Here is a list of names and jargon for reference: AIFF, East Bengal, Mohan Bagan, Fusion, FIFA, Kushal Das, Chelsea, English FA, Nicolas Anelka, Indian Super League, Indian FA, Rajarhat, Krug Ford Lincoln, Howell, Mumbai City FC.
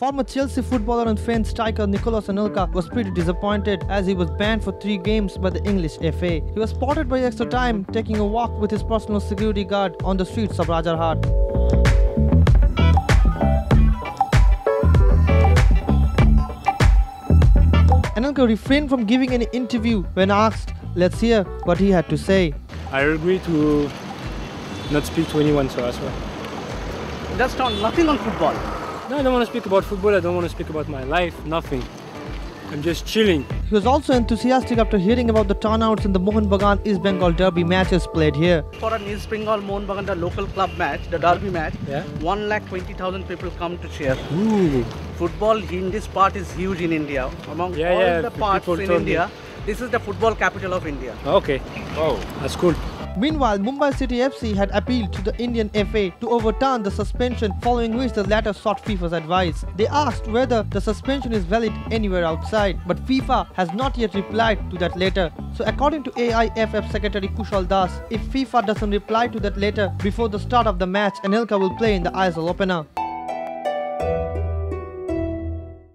Former Chelsea footballer and French striker Nicolas Anelka was pretty disappointed as he was banned for 3 games by the English FA. He was spotted by extra time taking a walk with his personal security guard on the streets of Rajarhat. Anelka refrained from giving any interview when asked. Let's hear what he had to say. I agree to not speak to anyone, so I swear. That's not nothing on football. No, I don't want to speak about football, I don't want to speak about my life, nothing. I'm just chilling. He was also enthusiastic after hearing about the turnouts in the Mohan Bagan East Bengal derby matches played here. For an East Bengal Mohan Bagan, the local club match, the derby match, 1,20,000 people come to cheer. Ooh. Football in this part is huge in India. Among all the parts in India, this is the football capital of India. Okay, wow, that's cool. Meanwhile, Mumbai City FC had appealed to the Indian FA to overturn the suspension, following which the latter sought FIFA's advice. They asked whether the suspension is valid anywhere outside, but FIFA has not yet replied to that letter. So according to AIFF Secretary Kushal Das, if FIFA doesn't reply to that letter before the start of the match, Anelka will play in the ISL opener.